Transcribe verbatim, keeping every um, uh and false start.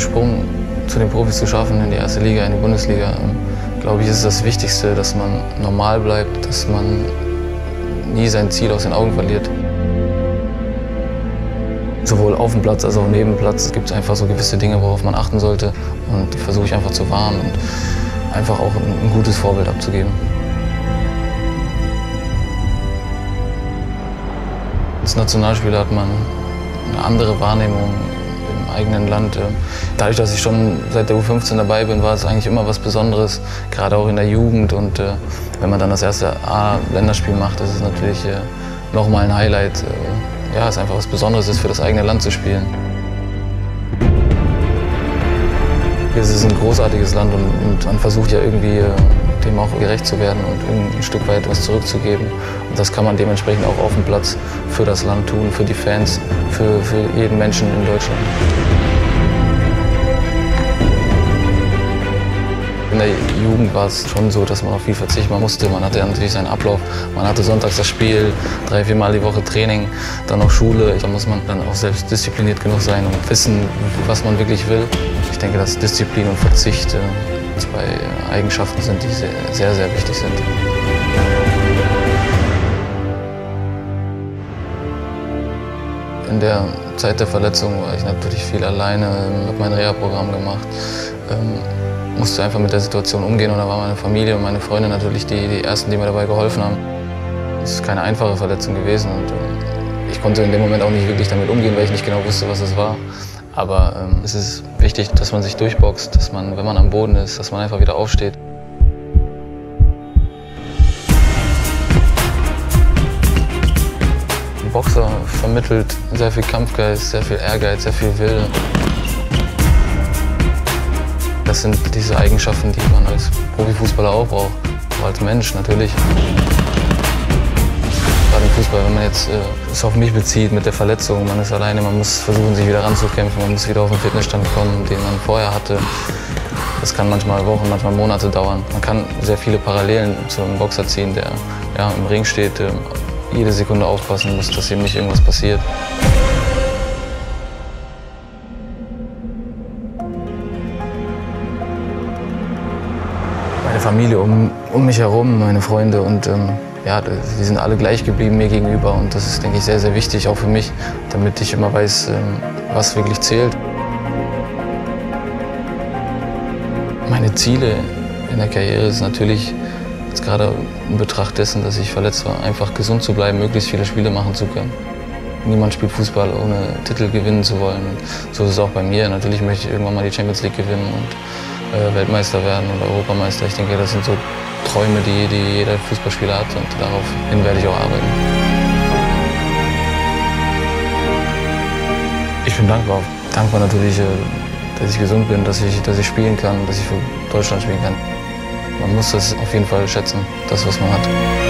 den Sprung zu den Profis zu schaffen, in die erste Liga, in die Bundesliga, glaube ich, ist das Wichtigste, dass man normal bleibt, dass man nie sein Ziel aus den Augen verliert. Sowohl auf dem Platz als auch neben dem Platz gibt es einfach so gewisse Dinge, worauf man achten sollte. Und die versuche ich einfach zu wahren und einfach auch ein gutes Vorbild abzugeben. Als Nationalspieler hat man eine andere Wahrnehmung im eigenen Land. Dadurch, dass ich schon seit der U fünfzehn dabei bin, war es eigentlich immer was Besonderes, gerade auch in der Jugend. Und wenn man dann das erste A-Länderspiel macht, das ist natürlich nochmal ein Highlight. Ja, es ist einfach was Besonderes ist, für das eigene Land zu spielen. Es ist ein großartiges Land und, und man versucht ja irgendwie dem auch gerecht zu werden und ein Stück weit was zurückzugeben. Und das kann man dementsprechend auch auf dem Platz für das Land tun, für die Fans, für, für jeden Menschen in Deutschland. In der Jugend war es schon so, dass man auf viel verzichten musste. Man hatte natürlich seinen Ablauf, man hatte sonntags das Spiel, drei, vier Mal die Woche Training, dann noch Schule. Da muss man dann auch selbst diszipliniert genug sein und wissen, was man wirklich will. Ich denke, dass Disziplin und Verzicht zwei Eigenschaften sind, die sehr, sehr, sehr wichtig sind. In der Zeit der Verletzung war ich natürlich viel alleine, habe mein Reha-Programm gemacht. Musste einfach mit der Situation umgehen und da war meine Familie und meine Freunde natürlich die, die Ersten, die mir dabei geholfen haben. Es ist keine einfache Verletzung gewesen und äh, ich konnte in dem Moment auch nicht wirklich damit umgehen, weil ich nicht genau wusste, was es war. Aber ähm, es ist wichtig, dass man sich durchboxt, dass man, wenn man am Boden ist, dass man einfach wieder aufsteht. Ein Boxer vermittelt sehr viel Kampfgeist, sehr viel Ehrgeiz, sehr viel Willen. Das sind diese Eigenschaften, die man als Profifußballer auch braucht, auch als Mensch natürlich. Gerade im Fußball, wenn man jetzt äh, es auf mich bezieht mit der Verletzung, man ist alleine, man muss versuchen, sich wieder ranzukämpfen, man muss wieder auf den Fitnessstand kommen, den man vorher hatte. Das kann manchmal Wochen, manchmal Monate dauern. Man kann sehr viele Parallelen zu einem Boxer ziehen, der ja, im Ring steht, äh, jede Sekunde aufpassen muss, dass ihm nicht irgendwas passiert. Meine Familie um, um mich herum, meine Freunde und ähm, ja, die sind alle gleich geblieben mir gegenüber und das ist, denke ich, sehr, sehr wichtig, auch für mich, damit ich immer weiß, ähm, was wirklich zählt. Meine Ziele in der Karriere ist natürlich, jetzt gerade in Betracht dessen, dass ich verletzt war, einfach gesund zu bleiben, möglichst viele Spiele machen zu können. Niemand spielt Fußball, ohne Titel gewinnen zu wollen. So ist es auch bei mir. Natürlich möchte ich irgendwann mal die Champions League gewinnen und äh, Weltmeister werden oder Europameister. Ich denke, das sind so Träume, die, die jeder Fußballspieler hat und darauf hin werde ich auch arbeiten. Ich bin dankbar. Dankbar natürlich, äh, dass ich gesund bin, dass ich, dass ich spielen kann, dass ich für Deutschland spielen kann. Man muss das auf jeden Fall schätzen, das, was man hat.